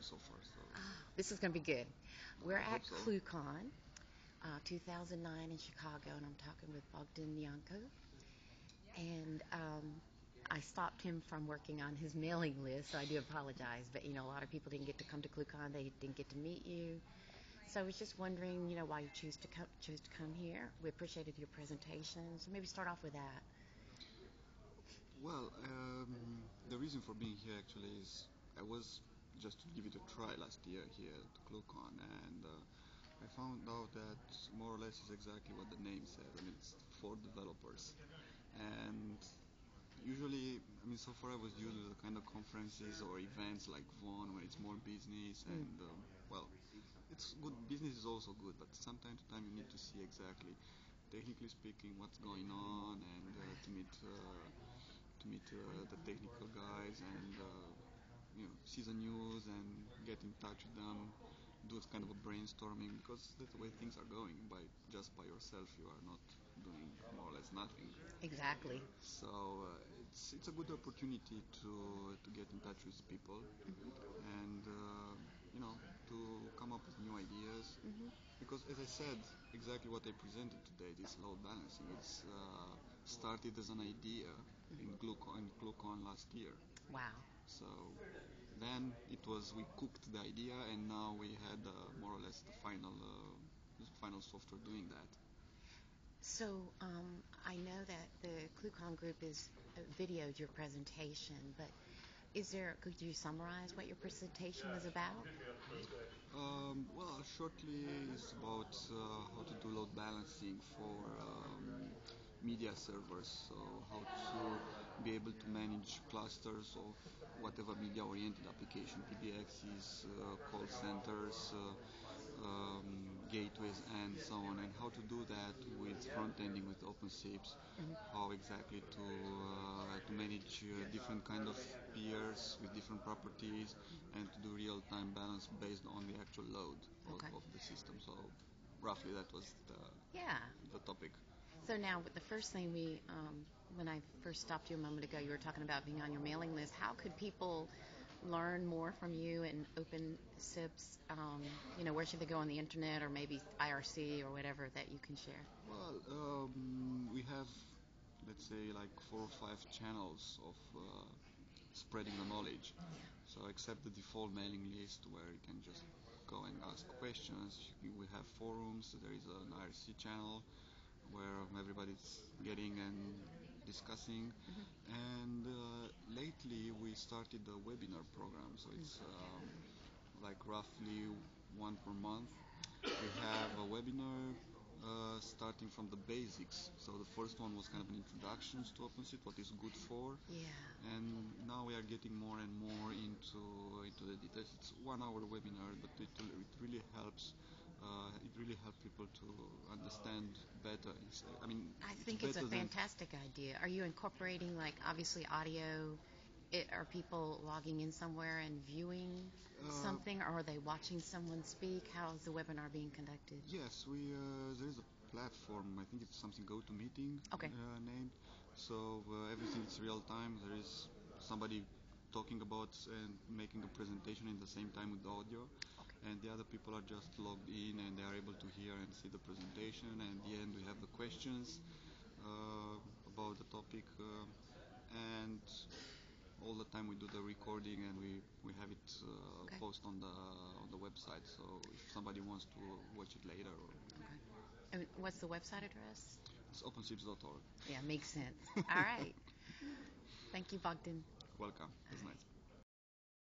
do so far. So. This is going to be good. We're at ClueCon 2009 in Chicago, and I'm talking with Bogdan Iancu. And I stopped him from working on his mailing list, so I do apologize. But, you know, a lot of people didn't get to come to ClueCon. They didn't get to meet you. So I was just wondering, you know, why you chose to come here. We appreciated your presentation. So maybe start off with that. Well, the reason for being here actually is I was just to give it a try last year here at ClueCon, and I found out that more or less is exactly what the name says. I mean, it's for developers, and usually, I mean, so far I was used to the kind of conferences or events like VON, where it's more business, and well, it's good. Business is also good, but sometimes to time you need to see exactly, technically speaking, what's going on, and to meet the technical guys and you know, see the news and get in touch with them, do a kind of a brainstorming, because that's the way things are going. Just by yourself, you are not doing more or less nothing. Exactly. So it's a good opportunity to get in touch with people, mm-hmm. and you know, to come up with new ideas. Mm-hmm. Because as I said, exactly what I presented today, this load balancing, it's started as an idea in ClueCon last year. Wow. So then we cooked the idea, and now we had more or less the final software doing that. So I know that the ClueCon group is videoed your presentation, but could you summarize what your presentation was about? Well, shortly, it's about how to do load balancing for media servers, so how to be able to manage clusters of whatever media-oriented application, PBXs, call centers, gateways, and so on, and how to do that with front-ending with OpenSIPS, mm-hmm. how exactly to manage different kind of peers with different properties, and to do real-time balance based on the actual load of the system. So roughly that was the topic. So now, the first thing when I first stopped you a moment ago, you were talking about being on your mailing list. How could people learn more from you and OpenSIPS? You know, where should they go on the internet, or maybe IRC or whatever that you can share? Well, we have, let's say, like 4 or 5 channels of spreading the knowledge. Yeah. So except the default mailing list, where you can just go and ask questions, we have forums. There is an IRC channel, where everybody's getting and discussing, mm-hmm. and lately we started a webinar program, so it's like roughly one per month. We have a webinar starting from the basics. So the first one was kind of an introduction to OpenSIPS, what is good for. Yeah. And now we are getting more and more into the details. It's 1 hour webinar, but it really helps. It really helps people to understand better. I mean, I think it's a fantastic idea. Are you incorporating, like, obviously audio? Are people logging in somewhere and viewing something, or are they watching someone speak? How is the webinar being conducted? Yes, there is a platform. I think it's something GoToMeeting named. So everything is real time. There is somebody talking about and making a presentation in the same time with the audio, and the other people are just logged in and they are able to hear and see the presentation. And at the end, we have the questions about the topic, and all the time we do the recording, and we have it post on the website. So if somebody wants to watch it later, and what's the website address? It's OpenSIPS.org. Yeah, makes sense. All right. Thank you, Bogdan. Welcome. It's nice.